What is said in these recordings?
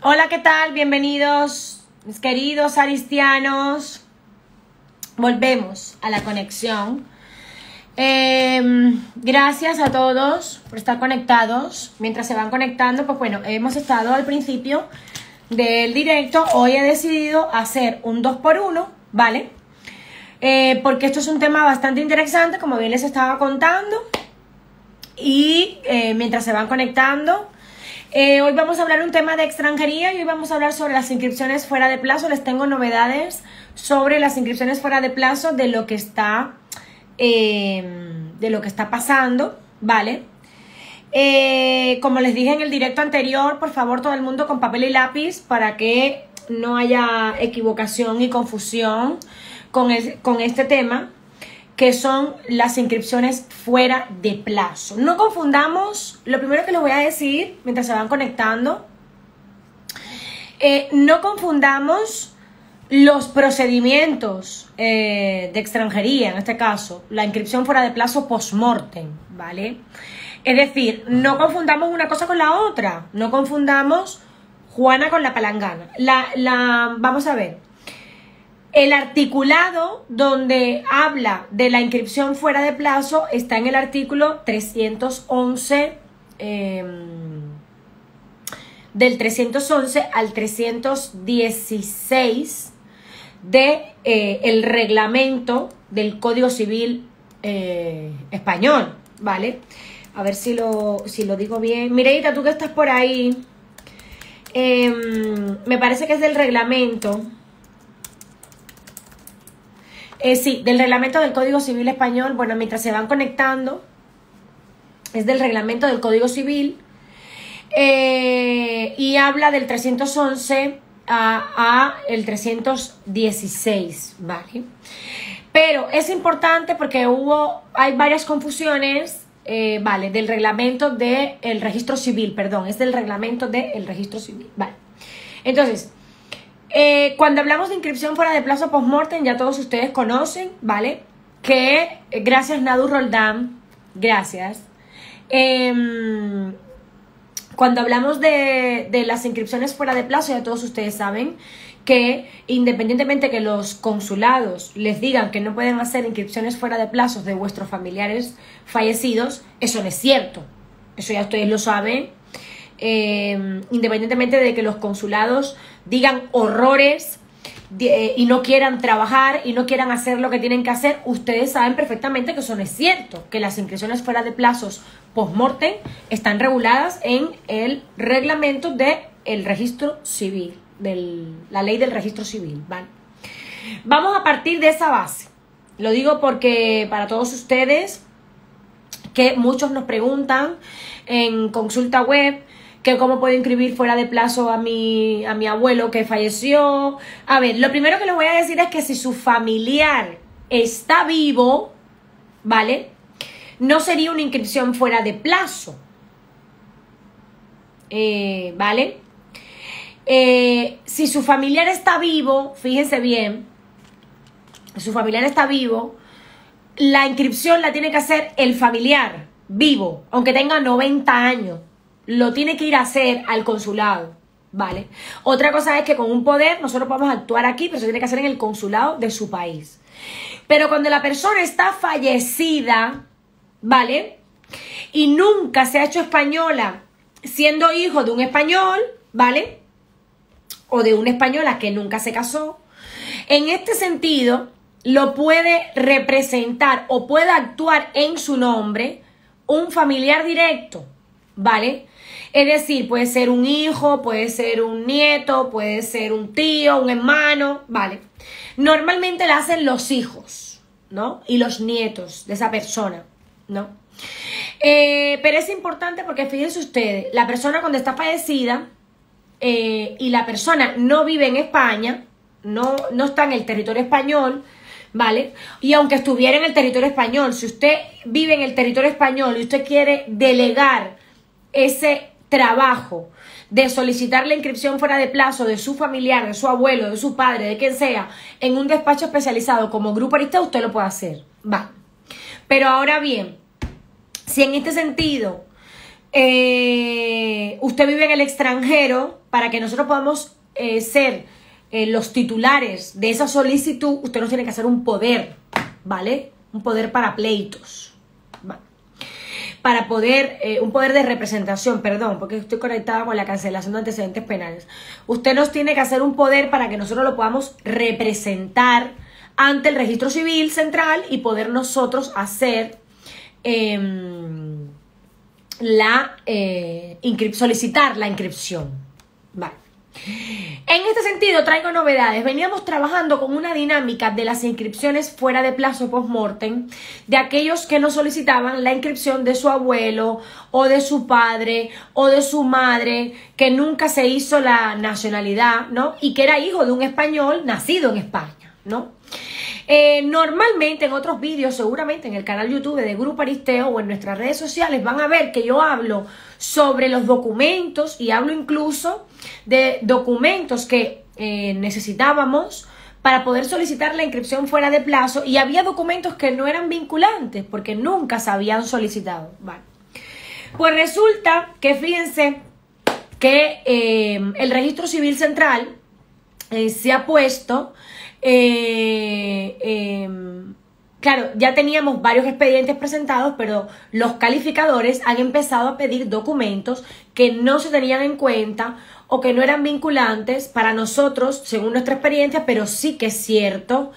Hola, ¿qué tal? Bienvenidos, mis queridos aristianos. Volvemos a la conexión. Gracias a todos por estar conectados. Mientras se van conectando, pues bueno, hemos estado al principio del directo. Hoy he decidido hacer un 2x1, ¿vale? Porque esto es un tema bastante interesante, como bien les estaba contando. Y mientras se van conectando... hoy vamos a hablar un tema de extranjería y hoy vamos a hablar sobre las inscripciones fuera de plazo. Les tengo novedades sobre las inscripciones fuera de plazo, de lo que está pasando, ¿vale? Como les dije en el directo anterior, por favor, todo el mundo con papel y lápiz para que no haya equivocación y confusión con este tema, que son las inscripciones fuera de plazo. No confundamos, lo primero que les voy a decir mientras se van conectando, no confundamos los procedimientos de extranjería, en este caso, la inscripción fuera de plazo post-mortem, ¿vale? Es decir, no confundamos una cosa con la otra, no confundamos Juana con la palangana. Vamos a ver. El articulado donde habla de la inscripción fuera de plazo está en el artículo 311, del 311 al 316 del reglamento del Código Civil Español, ¿vale? A ver si lo digo bien. Mireita, tú que estás por ahí, me parece que es del reglamento... sí, del reglamento del Código Civil Español. Bueno, mientras se van conectando, es del reglamento del Código Civil y habla del 311 a el 316, ¿vale? Pero es importante porque hay varias confusiones, ¿vale? Del reglamento del registro civil, perdón, es del reglamento del registro civil, ¿vale? Entonces... cuando hablamos de inscripción fuera de plazo post-mortem, ya todos ustedes conocen, ¿vale? Que, gracias Nadia Roldán, gracias. Cuando hablamos de las inscripciones fuera de plazo, ya todos ustedes saben que independientemente que los consulados les digan que no pueden hacer inscripciones fuera de plazo de vuestros familiares fallecidos, eso no es cierto. Eso ya ustedes lo saben. Independientemente de que los consulados digan horrores y no quieran trabajar y no quieran hacer lo que tienen que hacer, ustedes saben perfectamente que eso no es cierto, que las inscripciones fuera de plazos post-mortem están reguladas en el reglamento del registro civil, la ley del registro civil, ¿vale? Vamos a partir de esa base. Lo digo porque para todos ustedes que muchos nos preguntan en consulta web que cómo puedo inscribir fuera de plazo a mi abuelo que falleció. A ver, lo primero que les voy a decir es que si su familiar está vivo, ¿vale? No sería una inscripción fuera de plazo, ¿vale? Si su familiar está vivo, fíjense bien, si su familiar está vivo, la inscripción la tiene que hacer el familiar vivo, aunque tenga 90 años. Lo tiene que ir a hacer al consulado, ¿vale? Otra cosa es que con un poder nosotros podemos actuar aquí, pero se tiene que hacer en el consulado de su país. Pero cuando la persona está fallecida, ¿vale? Y nunca se ha hecho española siendo hijo de un español, ¿vale? O de una española que nunca se casó. En este sentido, lo puede representar o puede actuar en su nombre un familiar directo, ¿vale? Es decir, puede ser un hijo, puede ser un nieto, puede ser un tío, un hermano, ¿vale? Normalmente la hacen los hijos, ¿no? Y los nietos de esa persona, ¿no? Pero es importante porque fíjense ustedes, la persona cuando está fallecida y la persona no vive en España, no está en el territorio español, ¿vale? Y aunque estuviera en el territorio español, si usted vive en el territorio español y usted quiere delegar ese trabajo de solicitar la inscripción fuera de plazo de su familiar, de su abuelo, de su padre, de quien sea, en un despacho especializado como Grupo Aristeo, usted lo puede hacer, va. Pero ahora bien, si en este sentido usted vive en el extranjero, para que nosotros podamos ser los titulares de esa solicitud, usted nos tiene que hacer un poder, ¿vale? Un poder para pleitos, ¿vale? Para poder, un poder de representación, perdón, porque estoy conectada con la cancelación de antecedentes penales. Usted nos tiene que hacer un poder para que nosotros lo podamos representar ante el Registro Civil Central y poder nosotros hacer solicitar la inscripción. Vale. En este sentido traigo novedades. Veníamos trabajando con una dinámica de las inscripciones fuera de plazo post-mortem de aquellos que nos solicitaban la inscripción de su abuelo o de su padre o de su madre, que nunca se hizo la nacionalidad, ¿no? Y que era hijo de un español nacido en España, ¿no? Normalmente en otros vídeos, seguramente en el canal YouTube de Grupo Aristeo o en nuestras redes sociales, van a ver que yo hablo sobre los documentos y hablo incluso de documentos que necesitábamos para poder solicitar la inscripción fuera de plazo, y había documentos que no eran vinculantes porque nunca se habían solicitado. Vale. Pues resulta que fíjense que el Registro Civil Central se ha puesto... claro, ya teníamos varios expedientes presentados, pero los calificadores han empezado a pedir documentos que no se tenían en cuenta o que no eran vinculantes para nosotros, según nuestra experiencia, pero sí que es cierto,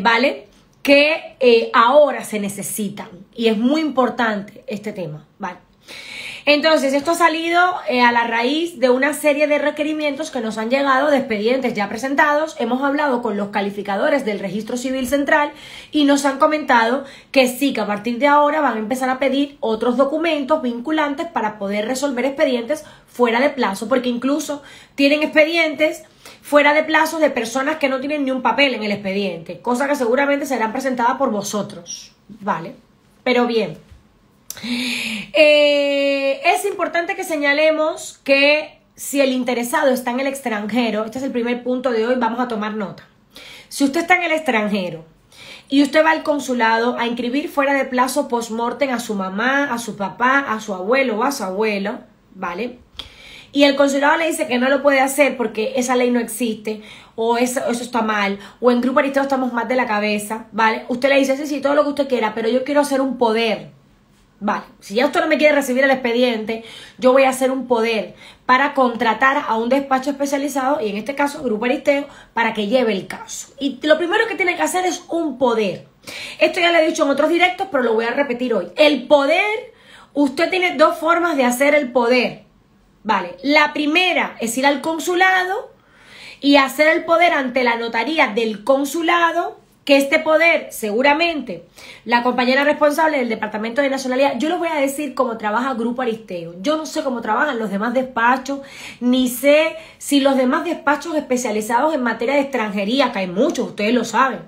¿vale? Que ahora se necesitan, y es muy importante este tema, ¿vale? Entonces, esto ha salido a la raíz de una serie de requerimientos que nos han llegado de expedientes ya presentados. Hemos hablado con los calificadores del Registro Civil Central y nos han comentado que sí, que a partir de ahora van a empezar a pedir otros documentos vinculantes para poder resolver expedientes fuera de plazo, porque incluso tienen expedientes fuera de plazo de personas que no tienen ni un papel en el expediente, cosa que seguramente serán presentadas por vosotros, ¿vale? Pero bien. Es importante que señalemos que si el interesado está en el extranjero, este es el primer punto de hoy, vamos a tomar nota. Si usted está en el extranjero y usted va al consulado a inscribir fuera de plazo post-mortem a su mamá, a su papá, a su abuelo o a su abuelo, ¿vale? Y el consulado le dice que no lo puede hacer porque esa ley no existe, o eso está mal, o en Grupo Aristeo estamos mal de la cabeza, ¿vale? Usted le dice, sí, todo lo que usted quiera, pero yo quiero hacer un poder. Vale, si ya usted no me quiere recibir el expediente, yo voy a hacer un poder para contratar a un despacho especializado, y en este caso Grupo Aristeo, para que lleve el caso. Y lo primero que tiene que hacer es un poder. Esto ya lo he dicho en otros directos, pero lo voy a repetir hoy. El poder, usted tiene dos formas de hacer el poder. Vale, la primera es ir al consulado y hacer el poder ante la notaría del consulado. Que este poder, seguramente, la compañera responsable del Departamento de Nacionalidad, yo les voy a decir cómo trabaja Grupo Aristeo. Yo no sé cómo trabajan los demás despachos, ni sé si los demás despachos especializados en materia de extranjería, que hay muchos, ustedes lo saben,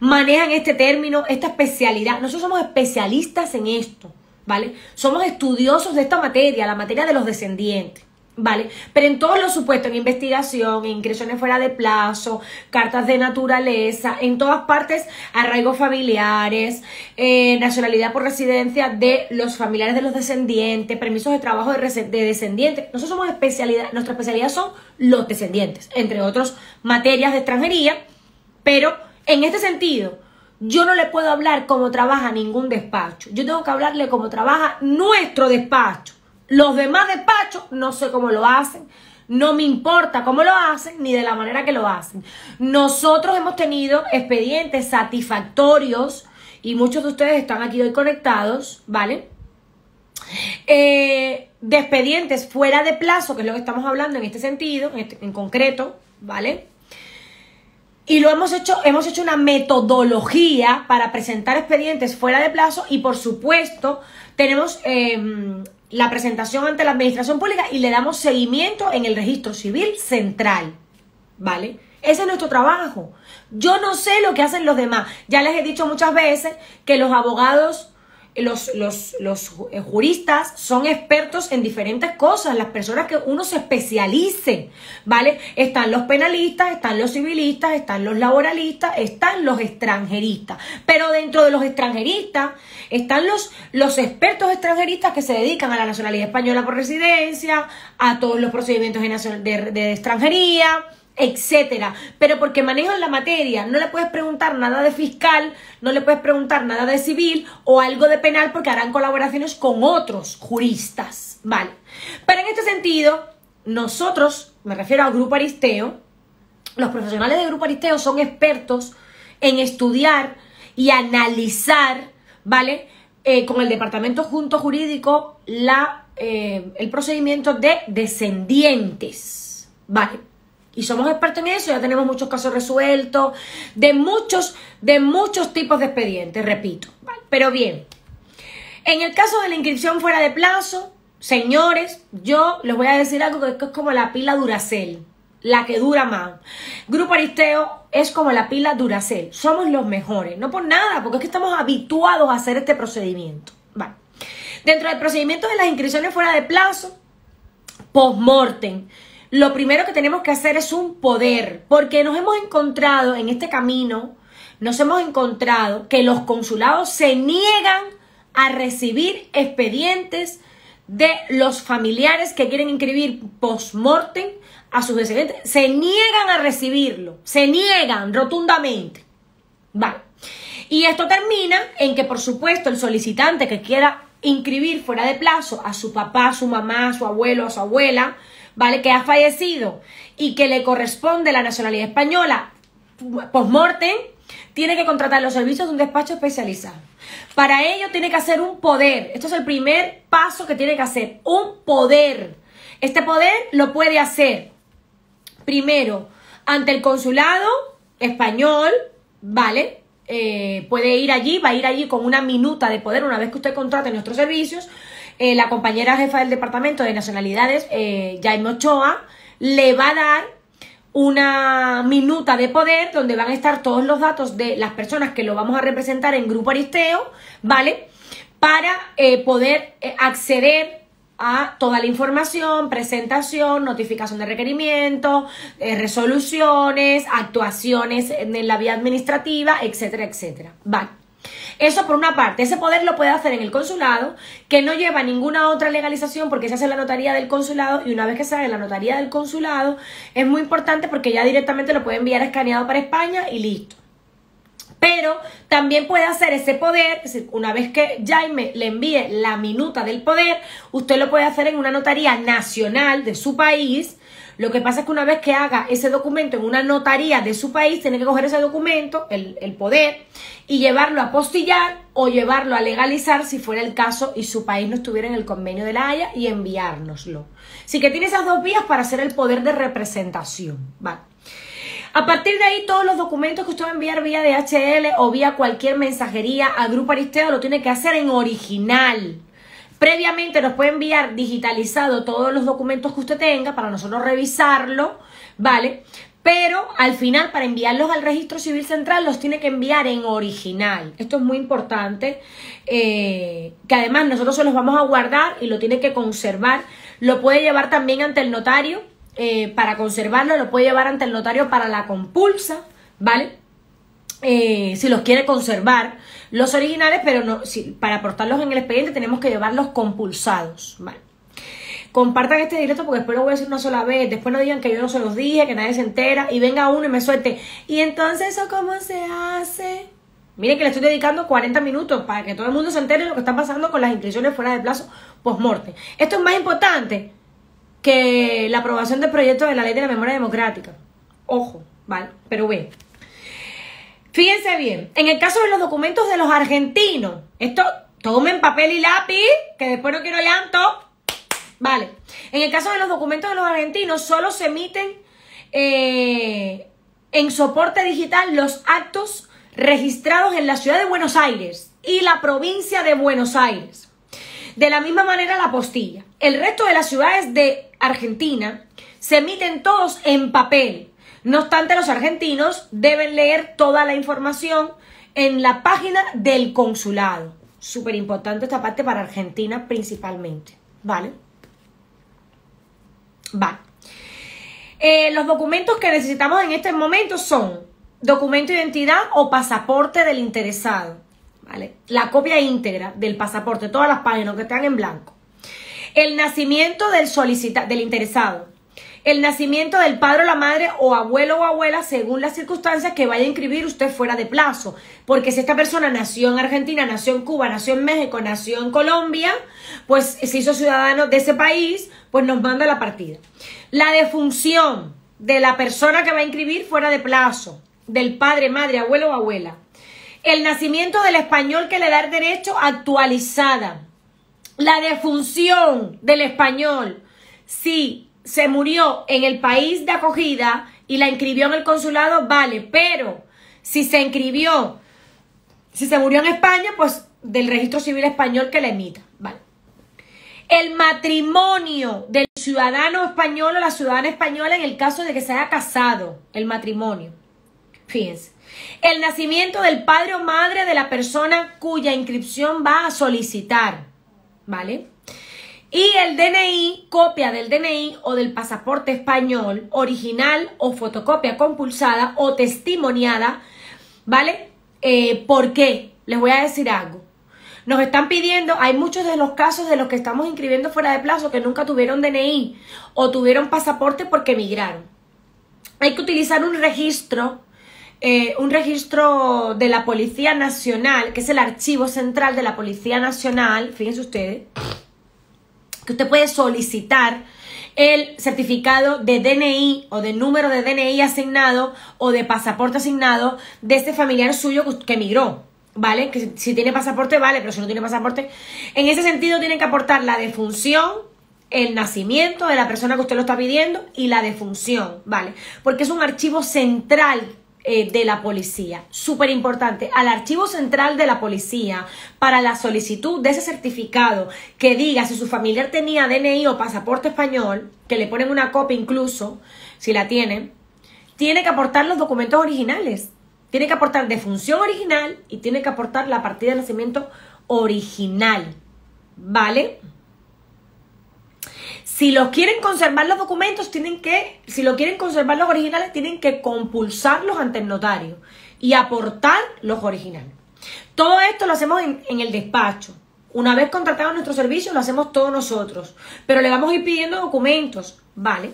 manejan este término, esta especialidad. Nosotros somos especialistas en esto, ¿vale? Somos estudiosos de esta materia, la materia de los descendientes. Vale, pero en todos los supuestos, en investigación, en inscripciones fuera de plazo, cartas de naturaleza, en todas partes, arraigos familiares, nacionalidad por residencia de los familiares de los descendientes, permisos de trabajo de descendientes. Nosotros somos especialidad, nuestra especialidad son los descendientes, entre otras materias de extranjería, pero en este sentido yo no le puedo hablar cómo trabaja ningún despacho, yo tengo que hablarle cómo trabaja nuestro despacho. Los demás despachos no sé cómo lo hacen, no me importa cómo lo hacen ni de la manera que lo hacen. Nosotros hemos tenido expedientes satisfactorios y muchos de ustedes están aquí hoy conectados, ¿vale? De expedientes fuera de plazo, que es lo que estamos hablando en este sentido, en concreto, ¿vale? Y lo hemos hecho una metodología para presentar expedientes fuera de plazo, y por supuesto tenemos... la presentación ante la administración pública y le damos seguimiento en el Registro Civil Central, ¿vale? Ese es nuestro trabajo. Yo no sé lo que hacen los demás. Ya les he dicho muchas veces que los abogados los juristas son expertos en diferentes cosas, las personas que uno se especialice, ¿vale? Están los penalistas, están los civilistas, están los laboralistas, están los extranjeristas. Pero dentro de los extranjeristas están los expertos extranjeristas que se dedican a la nacionalidad española por residencia, a todos los procedimientos de extranjería, etcétera, pero porque manejan la materia. No le puedes preguntar nada de fiscal, no le puedes preguntar nada de civil o algo de penal, porque harán colaboraciones con otros juristas, ¿vale? Pero en este sentido, nosotros, me refiero a Grupo Aristeo, los profesionales de Grupo Aristeo son expertos en estudiar y analizar, ¿vale? Con el Departamento Junto Jurídico el procedimiento de descendientes, ¿vale? Y somos expertos en eso, ya tenemos muchos casos resueltos, de muchos tipos de expedientes, repito. ¿Vale? Pero bien, en el caso de la inscripción fuera de plazo, señores, yo les voy a decir algo que es como la pila Duracell, la que dura más. Grupo Aristeo es como la pila Duracell, somos los mejores, no por nada, porque es que estamos habituados a hacer este procedimiento. Vale. Dentro del procedimiento de las inscripciones fuera de plazo, post-mortem, lo primero que tenemos que hacer es un poder, porque nos hemos encontrado en este camino, que los consulados se niegan a recibir expedientes de los familiares que quieren inscribir post-mortem a sus descendientes. Se niegan a recibirlo, se niegan rotundamente. Vale. Y esto termina en que, por supuesto, el solicitante que quiera inscribir fuera de plazo a su papá, a su mamá, a su abuelo, a su abuela, ¿vale?, que ha fallecido y que le corresponde la nacionalidad española post-mortem, tiene que contratar los servicios de un despacho especializado. Para ello tiene que hacer un poder. Esto es el primer paso que tiene que hacer, un poder. Este poder lo puede hacer primero ante el consulado español, ¿vale? Puede ir allí, va a ir allí con una minuta de poder una vez que usted contrate nuestros servicios. La compañera jefa del Departamento de Nacionalidades, Jaime Ochoa, le va a dar una minuta de poder donde van a estar todos los datos de las personas que lo vamos a representar en Grupo Aristeo, ¿vale? Para poder acceder a toda la información, presentación, notificación de requerimientos, resoluciones, actuaciones en la vía administrativa, etcétera, etcétera. Vale. Eso por una parte. Ese poder lo puede hacer en el consulado, que no lleva ninguna otra legalización porque se hace en la notaría del consulado, y una vez que se haga en la notaría del consulado es muy importante porque ya directamente lo puede enviar escaneado para España y listo. Pero también puede hacer ese poder, es decir, una vez que Jaime le envíe la minuta del poder, usted lo puede hacer en una notaría nacional de su país. Lo que pasa es que una vez que haga ese documento en una notaría de su país, tiene que coger ese documento, el poder, y llevarlo a apostillar o llevarlo a legalizar si fuera el caso y su país no estuviera en el convenio de la Haya, y enviárnoslo. Así que tiene esas dos vías para hacer el poder de representación. Vale. A partir de ahí, todos los documentos que usted va a enviar vía DHL o vía cualquier mensajería a Grupo Aristeo lo tiene que hacer en original. Previamente nos puede enviar digitalizado todos los documentos que usted tenga para nosotros revisarlo, ¿vale? Pero al final, para enviarlos al Registro Civil Central, los tiene que enviar en original. Esto es muy importante, que además nosotros se los vamos a guardar y lo tiene que conservar. Lo puede llevar también ante el notario para conservarlo, lo puede llevar ante el notario para la compulsa, ¿vale? Si los quiere conservar los originales, pero no, para aportarlos en el expediente tenemos que llevarlos compulsados. Vale. Compartan este directo porque después lo voy a decir una sola vez, después no digan que yo no se los dije, que nadie se entera, y venga uno y me suelte, y entonces eso cómo se hace. Miren que le estoy dedicando 40 minutos para que todo el mundo se entere de lo que está pasando con las inscripciones fuera de plazo post-mortem. Esto es más importante que la aprobación del proyecto de la ley de la memoria democrática. Ojo, ¿vale? Pero bueno. Fíjense bien, en el caso de los documentos de los argentinos, esto tomen papel y lápiz, que después no quiero llanto, vale. En el caso de los documentos de los argentinos, solo se emiten en soporte digital los actos registrados en la ciudad de Buenos Aires y la provincia de Buenos Aires. De la misma manera la apostilla. El resto de las ciudades de Argentina se emiten todos en papel. No obstante, los argentinos deben leer toda la información en la página del consulado. Súper importante esta parte para Argentina principalmente, ¿vale? Vale. Los documentos que necesitamos en este momento son documento de identidad o pasaporte del interesado, ¿vale? La copia íntegra del pasaporte, todas las páginas que están en blanco. El nacimiento del interesado. El nacimiento del padre o la madre o abuelo o abuela según las circunstancias que vaya a inscribir usted fuera de plazo. Porque si esta persona nació en Argentina, nació en Cuba, nació en México, nació en Colombia, pues se hizo ciudadano de ese país, pues nos manda la partida. La defunción de la persona que va a inscribir fuera de plazo, del padre, madre, abuelo o abuela. El nacimiento del español que le da el derecho actualizada. La defunción del español, sí. Se murió en el país de acogida y la inscribió en el consulado, vale, pero si se murió en España, pues del registro civil español que la emita, vale. El matrimonio del ciudadano español o la ciudadana española en el caso de que se haya casado, el matrimonio, fíjense. El nacimiento del padre o madre de la persona cuya inscripción va a solicitar, vale. Y el DNI, copia del DNI o del pasaporte español, original o fotocopia compulsada o testimoniada, ¿vale? ¿Por qué? Les voy a decir algo. Nos están pidiendo, hay muchos de los casos de los que estamos inscribiendo fuera de plazo que nunca tuvieron DNI o tuvieron pasaporte porque emigraron. Hay que utilizar un registro de la Policía Nacional, que es el Archivo Central de la Policía Nacional, fíjense ustedes, que usted puede solicitar el certificado de DNI o de número de DNI asignado o de pasaporte asignado de este familiar suyo que emigró, ¿vale? Que si tiene pasaporte, vale, pero si no tiene pasaporte, en ese sentido tienen que aportar la defunción, el nacimiento de la persona que usted lo está pidiendo y la defunción, ¿vale? Porque es un archivo central de la policía, súper importante, al archivo central de la policía para la solicitud de ese certificado que diga si su familiar tenía DNI o pasaporte español, que le ponen una copia incluso, si la tienen, tiene que aportar los documentos originales, tiene que aportar defunción original y tiene que aportar la partida de nacimiento original, ¿vale? Si los quieren conservar los documentos, tienen que, si lo quieren conservar los originales, tienen que compulsarlos ante el notario y aportar los originales. Todo esto lo hacemos en el despacho. Una vez contratado nuestro servicio, lo hacemos todos nosotros. Pero le vamos a ir pidiendo documentos, ¿vale?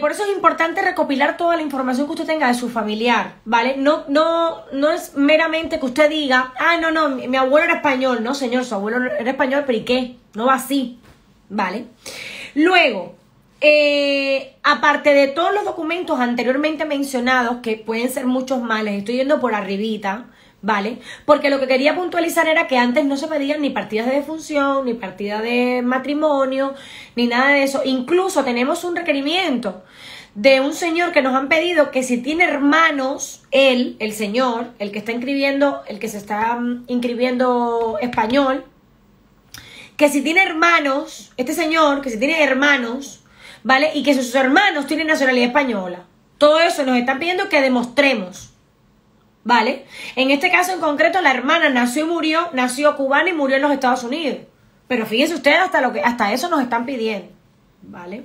Por eso es importante recopilar toda la información que usted tenga de su familiar, ¿vale? No es meramente que usted diga, ah, no, mi abuelo era español. No, señor, su abuelo era español, pero ¿y qué? No va así. ¿Vale? Luego, aparte de todos los documentos anteriormente mencionados, que pueden ser muchos más, les estoy yendo por arribita, ¿vale? Porque lo que quería puntualizar era que antes no se pedían ni partidas de defunción, ni partida de matrimonio, ni nada de eso. Incluso tenemos un requerimiento de un señor que nos han pedido que si tiene hermanos, él, el señor, el que está inscribiendo, el que se está inscribiendo español, que si tiene hermanos, este señor, que si tiene hermanos, ¿vale? Y que sus hermanos tienen nacionalidad española. Todo eso nos están pidiendo que demostremos, ¿vale? En este caso en concreto, la hermana nació y murió, nació cubana y murió en los Estados Unidos. Pero fíjense ustedes hasta eso nos están pidiendo, ¿vale?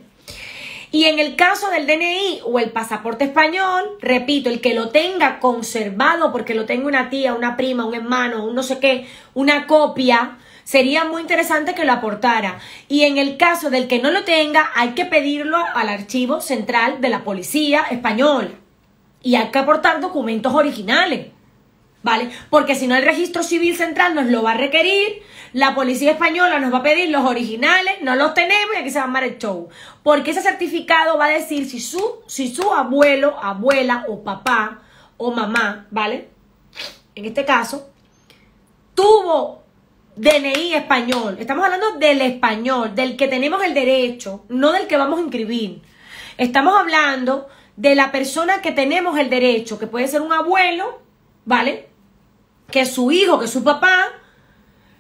Y en el caso del DNI o el pasaporte español, repito, el que lo tenga conservado porque lo tenga una tía, una prima, un hermano, un no sé qué, una copia, sería muy interesante que lo aportara. Y en el caso del que no lo tenga, hay que pedirlo al Archivo Central de la Policía Española. Y hay que aportar documentos originales, ¿vale? Porque si no, el Registro Civil Central nos lo va a requerir, la Policía Española nos va a pedir los originales, no los tenemos y aquí se va a armar el show. Porque ese certificado va a decir si su abuelo, abuela o papá o mamá, ¿vale? En este caso, tuvo DNI español, estamos hablando del español, del que tenemos el derecho, no del que vamos a inscribir. Estamos hablando de la persona que tenemos el derecho, que puede ser un abuelo, ¿vale? Que su hijo, que su papá,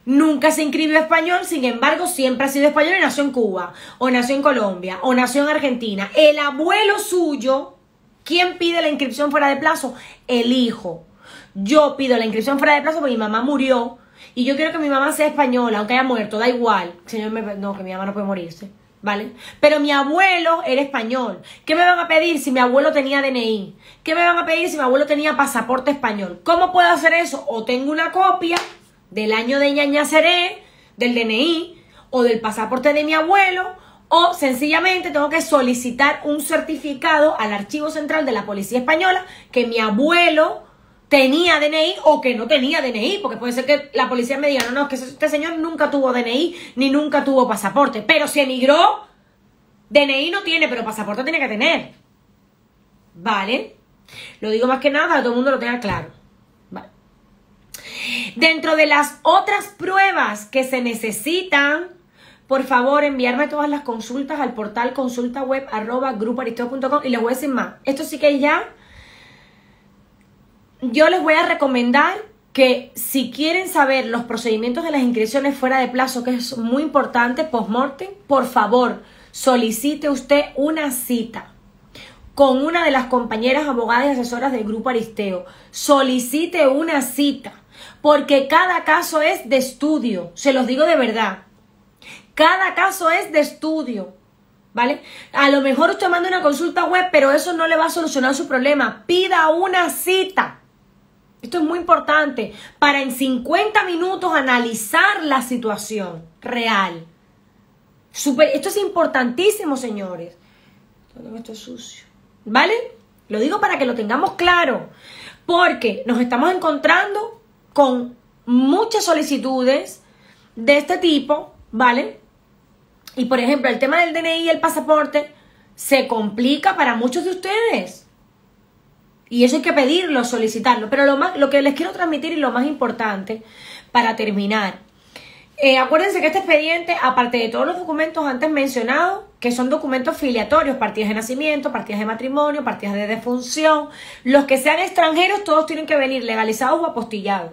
nunca se inscribió español, sin embargo, siempre ha sido español y nació en Cuba, o nació en Colombia, o nació en Argentina. El abuelo suyo, ¿quién pide la inscripción fuera de plazo? El hijo. Yo pido la inscripción fuera de plazo porque mi mamá murió y yo quiero que mi mamá sea española, aunque haya muerto, da igual. Señor, no, que mi mamá no puede morirse, ¿vale? Pero mi abuelo era español. ¿Qué me van a pedir si mi abuelo tenía DNI? ¿Qué me van a pedir si mi abuelo tenía pasaporte español? ¿Cómo puedo hacer eso? O tengo una copia del año de ñañaceré, del DNI, o del pasaporte de mi abuelo, o sencillamente tengo que solicitar un certificado al Archivo Central de la Policía Española que mi abuelo tenía DNI o que no tenía DNI, porque puede ser que la policía me diga, no, no, es que este señor nunca tuvo DNI ni nunca tuvo pasaporte, pero si emigró, DNI no tiene, pero pasaporte tiene que tener, ¿vale? Lo digo más que nada para que todo el mundo lo tenga claro, ¿vale? Dentro de las otras pruebas que se necesitan, por favor, enviarme todas las consultas al portal consultaweb@grupoaristeo.com y les voy a decir más. Esto sí que ya... Yo les voy a recomendar que si quieren saber los procedimientos de las inscripciones fuera de plazo, que es muy importante, post-mortem, por favor, solicite usted una cita con una de las compañeras abogadas y asesoras del Grupo Aristeo. Solicite una cita, porque cada caso es de estudio, se los digo de verdad. Cada caso es de estudio, ¿vale? A lo mejor usted manda una consulta web, pero eso no le va a solucionar su problema. Pida una cita. Esto es muy importante para en 50 minutos analizar la situación real. Esto es importantísimo, señores. Todo esto es sucio, ¿vale? Lo digo para que lo tengamos claro, porque nos estamos encontrando con muchas solicitudes de este tipo, ¿vale? Y por ejemplo, el tema del DNI y el pasaporte se complica para muchos de ustedes. Y eso hay que pedirlo, solicitarlo. Pero lo que les quiero transmitir y lo más importante para terminar. Acuérdense que este expediente, aparte de todos los documentos antes mencionados, que son documentos filiatorios, partidas de nacimiento, partidas de matrimonio, partidas de defunción, los que sean extranjeros, todos tienen que venir legalizados o apostillados.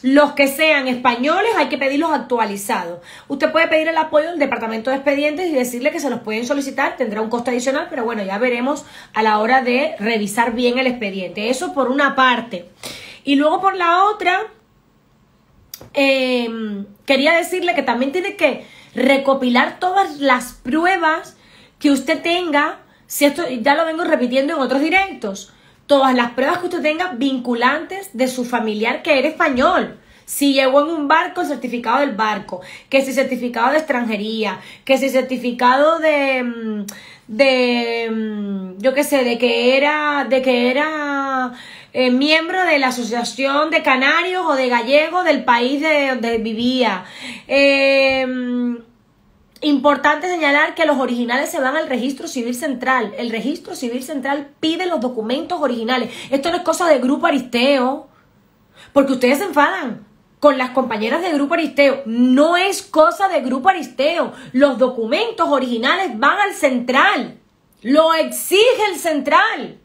Los que sean españoles hay que pedirlos actualizados. Usted puede pedir el apoyo del departamento de expedientes y decirle que se los pueden solicitar. Tendrá un coste adicional, pero bueno, ya veremos a la hora de revisar bien el expediente. Eso por una parte. Y luego por la otra, quería decirle que también tiene que recopilar todas las pruebas que usted tenga. Si esto ya lo vengo repitiendo en otros directos. Todas las pruebas que usted tenga vinculantes de su familiar que era español. Si llegó en un barco, el certificado del barco. Que si certificado de extranjería. Que si certificado yo qué sé, de que era miembro de la asociación de canarios o de gallegos del país de donde vivía. Importante señalar que los originales se van al Registro Civil Central. El Registro Civil Central pide los documentos originales. Esto no es cosa de Grupo Aristeo, porque ustedes se enfadan con las compañeras de Grupo Aristeo. No es cosa de Grupo Aristeo. Los documentos originales van al Central. Lo exige el Central.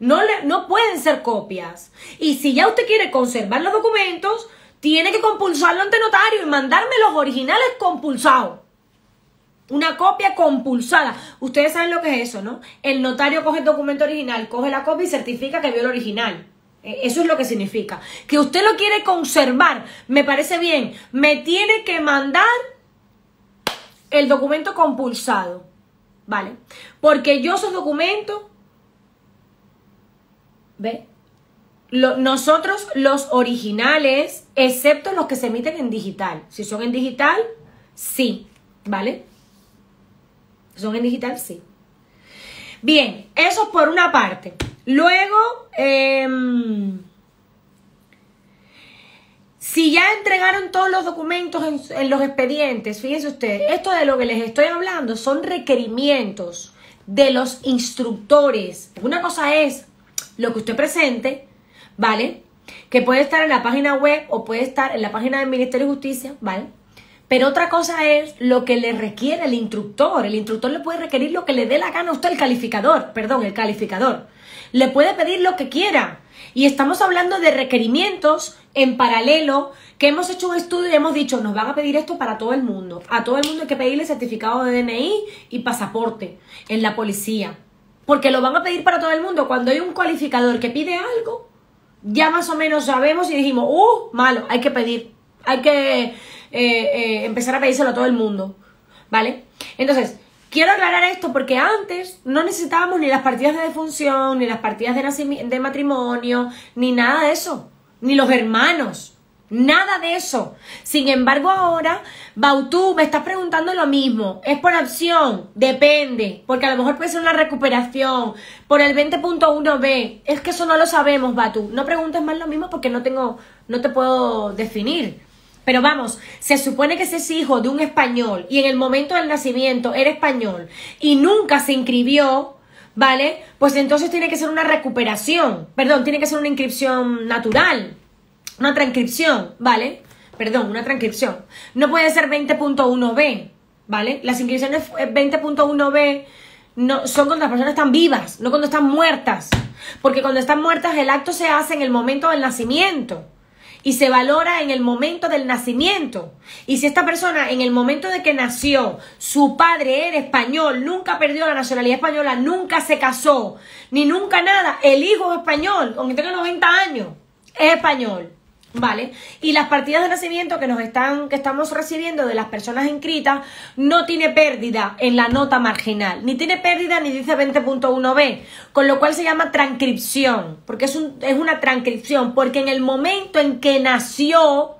No pueden ser copias. Y si ya usted quiere conservar los documentos, tiene que compulsarlo ante notario y mandarme los originales compulsados. Una copia compulsada. Ustedes saben lo que es eso, ¿no? El notario coge el documento original, coge la copia y certifica que vio el original. Eso es lo que significa. Que usted lo quiere conservar, me parece bien. Me tiene que mandar el documento compulsado, ¿vale? Porque yo esos documentos, ¿ve? Nosotros los originales, excepto los que se emiten en digital. Si son en digital, sí, ¿vale? Son en digital, sí. Bien, eso es por una parte. Luego, si ya entregaron todos los documentos en los expedientes, fíjense ustedes, esto de lo que les estoy hablando son requerimientos de los instructores. Una cosa es lo que usted presente, ¿vale? Que puede estar en la página web o puede estar en la página del Ministerio de Justicia, ¿vale? Pero otra cosa es lo que le requiere el instructor. El instructor le puede requerir lo que le dé la gana a usted, el calificador. Le puede pedir lo que quiera. Y estamos hablando de requerimientos en paralelo, que hemos hecho un estudio y hemos dicho, nos van a pedir esto para todo el mundo. A todo el mundo hay que pedirle certificado de DNI y pasaporte en la policía. Porque lo van a pedir para todo el mundo. Cuando hay un cualificador que pide algo, ya más o menos sabemos y dijimos, malo, hay que pedir hay que empezar a pedírselo a todo el mundo, ¿vale? Entonces, quiero aclarar esto porque antes no necesitábamos ni las partidas de defunción, ni las partidas de matrimonio, ni nada de eso, ni los hermanos, nada de eso. Sin embargo, ahora, Bautú, me estás preguntando lo mismo. ¿Es por opción? Depende, porque a lo mejor puede ser una recuperación por el 20.1b. Es que eso no lo sabemos, Bautú. No preguntes más lo mismo porque no te puedo definir. Pero vamos, se supone que si es hijo de un español y en el momento del nacimiento era español y nunca se inscribió, ¿vale? Pues entonces tiene que ser una recuperación, perdón, tiene que ser una inscripción natural, una transcripción, ¿vale? Perdón, una transcripción. No puede ser 20.1b, ¿vale? Las inscripciones 20.1b no, son cuando las personas están vivas, no cuando están muertas. Porque cuando están muertas el acto se hace en el momento del nacimiento. Y se valora en el momento del nacimiento. Y si esta persona en el momento de que nació, su padre era español, nunca perdió la nacionalidad española, nunca se casó, ni nunca nada, el hijo es español, aunque tenga 90 años, es español, ¿vale? Y las partidas de nacimiento que estamos recibiendo de las personas inscritas no tiene pérdida en la nota marginal, ni tiene pérdida ni dice 20.1b, con lo cual se llama transcripción, porque es una transcripción, porque en el momento en que nació,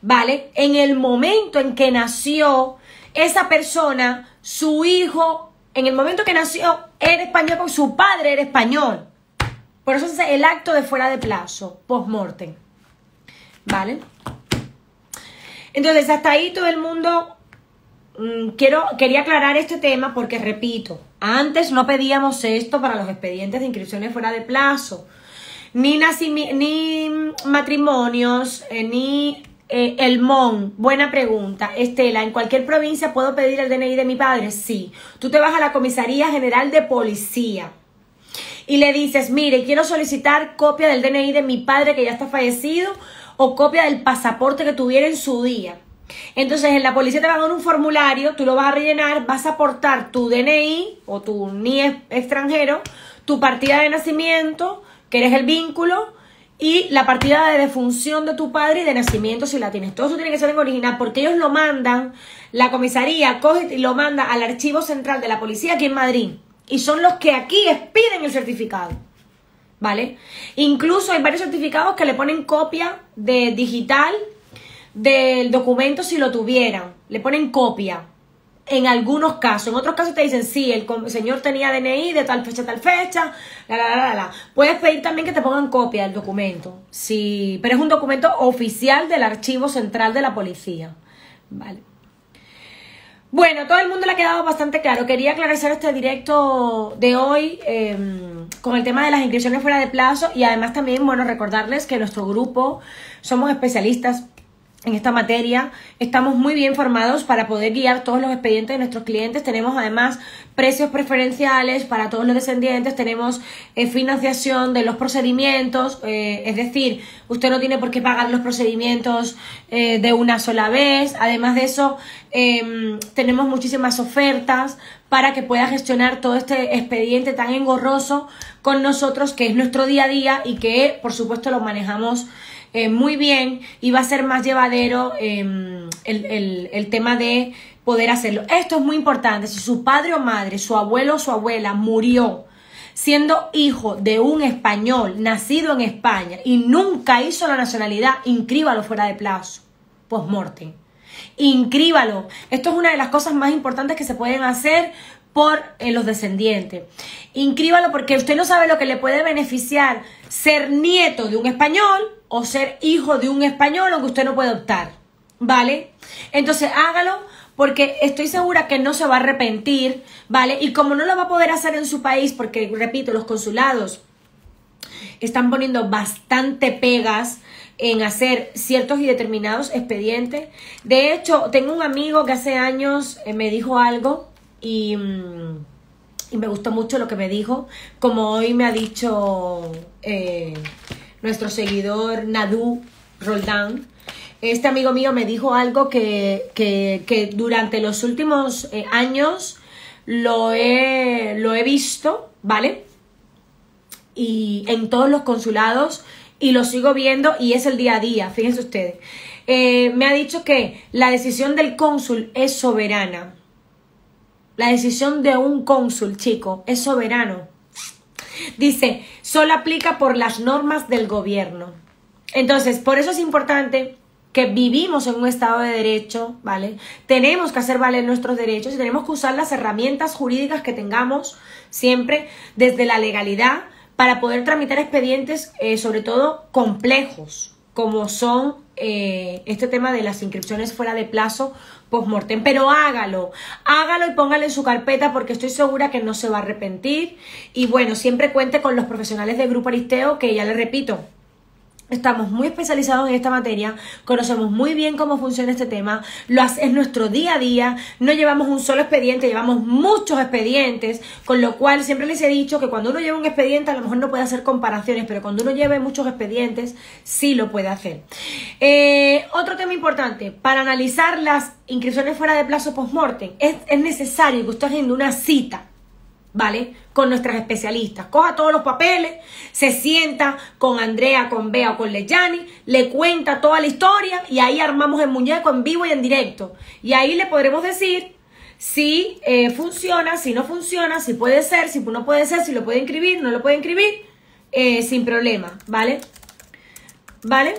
¿vale? En el momento en que nació esa persona, su hijo, en el momento que nació era español con su padre era español. Por eso es el acto de fuera de plazo, post-mortem. ¿Vale? Entonces, hasta ahí todo el mundo... quería aclarar este tema porque, repito, antes no pedíamos esto para los expedientes de inscripciones fuera de plazo. Ni matrimonios, ni el MON. Buena pregunta. Estela, ¿en cualquier provincia puedo pedir el DNI de mi padre? Sí. Tú te vas a la Comisaría General de Policía. Y le dices, mire, quiero solicitar copia del DNI de mi padre que ya está fallecido o copia del pasaporte que tuviera en su día. Entonces, en la policía te van a dar un formulario, tú lo vas a rellenar, vas a aportar tu DNI o tu NIE extranjero, tu partida de nacimiento, que eres el vínculo, y la partida de defunción de tu padre y de nacimiento si la tienes. Todo eso tiene que ser en original porque ellos lo mandan, la comisaría coge y lo manda al Archivo Central de la Policía aquí en Madrid. Y son los que aquí expiden el certificado, ¿vale? Incluso hay varios certificados que le ponen copia de digital del documento si lo tuvieran. Le ponen copia en algunos casos. En otros casos te dicen, sí, el señor tenía DNI de tal fecha, Puedes pedir también que te pongan copia del documento. Sí, pero es un documento oficial del Archivo Central de la Policía, ¿vale? Bueno, todo el mundo le ha quedado bastante claro. Quería aclarar este directo de hoy con el tema de las inscripciones fuera de plazo y además también, bueno, recordarles que nuestro grupo somos especialistas en esta materia. Estamos muy bien formados para poder guiar todos los expedientes de nuestros clientes. Tenemos además precios preferenciales para todos los descendientes. Tenemos financiación de los procedimientos. Es decir, usted no tiene por qué pagar los procedimientos de una sola vez. Además de eso, tenemos muchísimas ofertas para que pueda gestionar todo este expediente tan engorroso con nosotros, que es nuestro día a día y que, por supuesto, lo manejamos muy bien y va a ser más llevadero el tema de poder hacerlo. Esto es muy importante. Si su padre o madre, su abuelo o su abuela murió siendo hijo de un español nacido en España y nunca hizo la nacionalidad, inscríbalo fuera de plazo, post-mortem. Inscríbalo. Esto es una de las cosas más importantes que se pueden hacer por los descendientes. Inscríbalo porque usted no sabe lo que le puede beneficiar ser nieto de un español o ser hijo de un español, aunque usted no puede optar, ¿vale? Entonces hágalo porque estoy segura que no se va a arrepentir, ¿vale? Y como no lo va a poder hacer en su país, porque, repito, los consulados están poniendo bastante pegas en hacer ciertos y determinados expedientes. De hecho, tengo un amigo que hace años me dijo algo y me gustó mucho lo que me dijo, como hoy me ha dicho nuestro seguidor Nadia Roldán. Este amigo mío me dijo algo que durante los últimos años lo he visto, ¿vale? Y en todos los consulados, y lo sigo viendo, y es el día a día, fíjense ustedes. Me ha dicho que la decisión del cónsul es soberana. La decisión de un cónsul, chico, es soberano. Dice, solo aplica por las normas del gobierno. Entonces, por eso es importante que vivimos en un estado de derecho, ¿vale? Tenemos que hacer valer nuestros derechos y tenemos que usar las herramientas jurídicas que tengamos siempre desde la legalidad para poder tramitar expedientes, sobre todo complejos, como son este tema de las inscripciones fuera de plazo post-mortem. Pero hágalo, hágalo y póngale en su carpeta porque estoy segura que no se va a arrepentir. Y bueno, siempre cuente con los profesionales del Grupo Aristeo, que ya les repito, estamos muy especializados en esta materia, conocemos muy bien cómo funciona este tema, es nuestro día a día, no llevamos un solo expediente, llevamos muchos expedientes, con lo cual siempre les he dicho que cuando uno lleva un expediente a lo mejor no puede hacer comparaciones, pero cuando uno lleve muchos expedientes sí lo puede hacer. Otro tema importante, para analizar las inscripciones fuera de plazo post-mortem es necesario que usted agende una cita, ¿vale? Con nuestras especialistas. Coja todos los papeles, se sienta con Andrea, con Bea o con Leyani, le cuenta toda la historia y ahí armamos el muñeco en vivo y en directo. Y ahí le podremos decir si funciona, si no funciona, si puede ser, si no puede ser, si lo puede inscribir, no lo puede inscribir, sin problema, ¿vale? ¿Vale?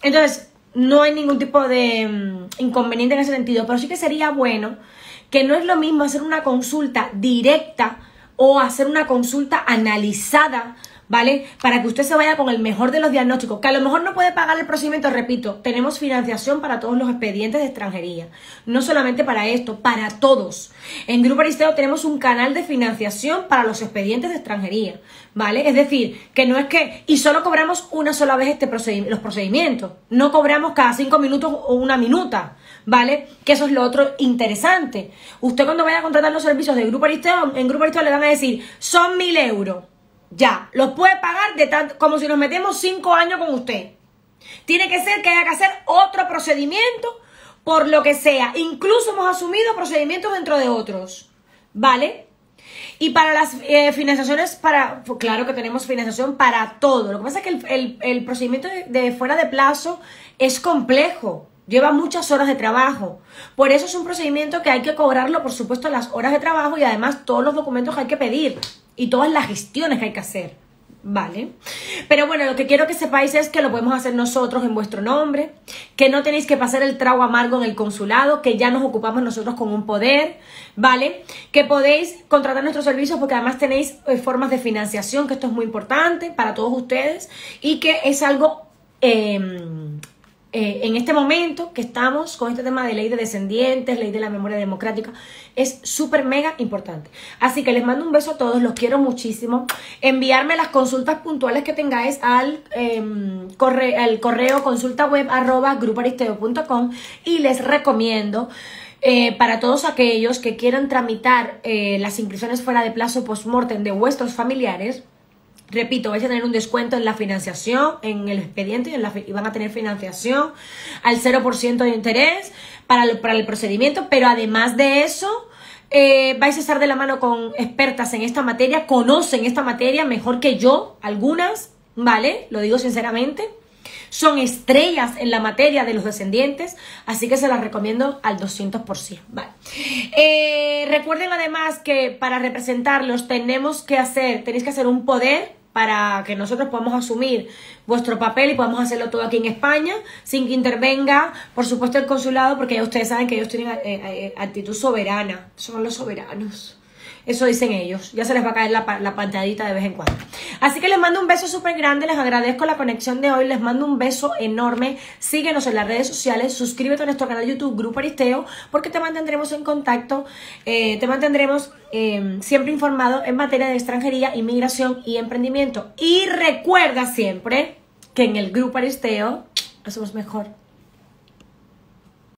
Entonces, no hay ningún tipo de inconveniente en ese sentido, pero sí que sería bueno que no es lo mismo hacer una consulta directa o hacer una consulta analizada, ¿vale? Para que usted se vaya con el mejor de los diagnósticos, que a lo mejor no puede pagar el procedimiento, repito, tenemos financiación para todos los expedientes de extranjería, no solamente para esto, para todos. En Grupo Aristeo tenemos un canal de financiación para los expedientes de extranjería, ¿vale? Es decir, que no es que, y solo cobramos una sola vez los procedimientos, no cobramos cada 5 minutos o una minuta, ¿vale? Que eso es lo otro interesante. Usted cuando vaya a contratar los servicios de Grupo Aristeo, en Grupo Aristeo le van a decir, son 1.000 euros. Ya, los puede pagar de tanto, como si nos metemos 5 años con usted. Tiene que ser que haya que hacer otro procedimiento por lo que sea. Incluso hemos asumido procedimientos dentro de otros, ¿vale? Y para las financiaciones, pues claro que tenemos financiación para todo. Lo que pasa es que el procedimiento de fuera de plazo es complejo. Lleva muchas horas de trabajo. Por eso es un procedimiento que hay que cobrarlo, por supuesto, las horas de trabajo y además todos los documentos que hay que pedir y todas las gestiones que hay que hacer, ¿vale? Pero bueno, lo que quiero que sepáis es que lo podemos hacer nosotros en vuestro nombre, que no tenéis que pasar el trago amargo en el consulado, que ya nos ocupamos nosotros con un poder, ¿vale? Que podéis contratar nuestros servicios porque además tenéis formas de financiación, que esto es muy importante para todos ustedes y que es algo... en este momento que estamos con este tema de ley de descendientes, ley de la memoria democrática, es súper mega importante. Así que les mando un beso a todos, los quiero muchísimo. Enviarme las consultas puntuales que tengáis al correo consultaweb@grupoaristeo.com y les recomiendo... para todos aquellos que quieran tramitar las inscripciones fuera de plazo post-mortem de vuestros familiares, repito, vais a tener un descuento en la financiación, en el expediente y van a tener financiación al 0% de interés para el procedimiento. Pero además de eso, vais a estar de la mano con expertas en esta materia, conocen esta materia mejor que yo, algunas, ¿vale? Lo digo sinceramente. Son estrellas en la materia de los descendientes, así que se las recomiendo al 200%. Vale. Recuerden además que para representarlos tenéis que hacer un poder para que nosotros podamos asumir vuestro papel y podamos hacerlo todo aquí en España, sin que intervenga, por supuesto, el consulado, porque ya ustedes saben que ellos tienen actitud soberana, son los soberanos. Eso dicen ellos, ya se les va a caer la pantadita de vez en cuando. Así que les mando un beso súper grande, les agradezco la conexión de hoy, les mando un beso enorme. Síguenos en las redes sociales, suscríbete a nuestro canal de YouTube Grupo Aristeo, porque te mantendremos en contacto, te mantendremos siempre informado en materia de extranjería, inmigración y emprendimiento. Y recuerda siempre que en el Grupo Aristeo hacemos mejor.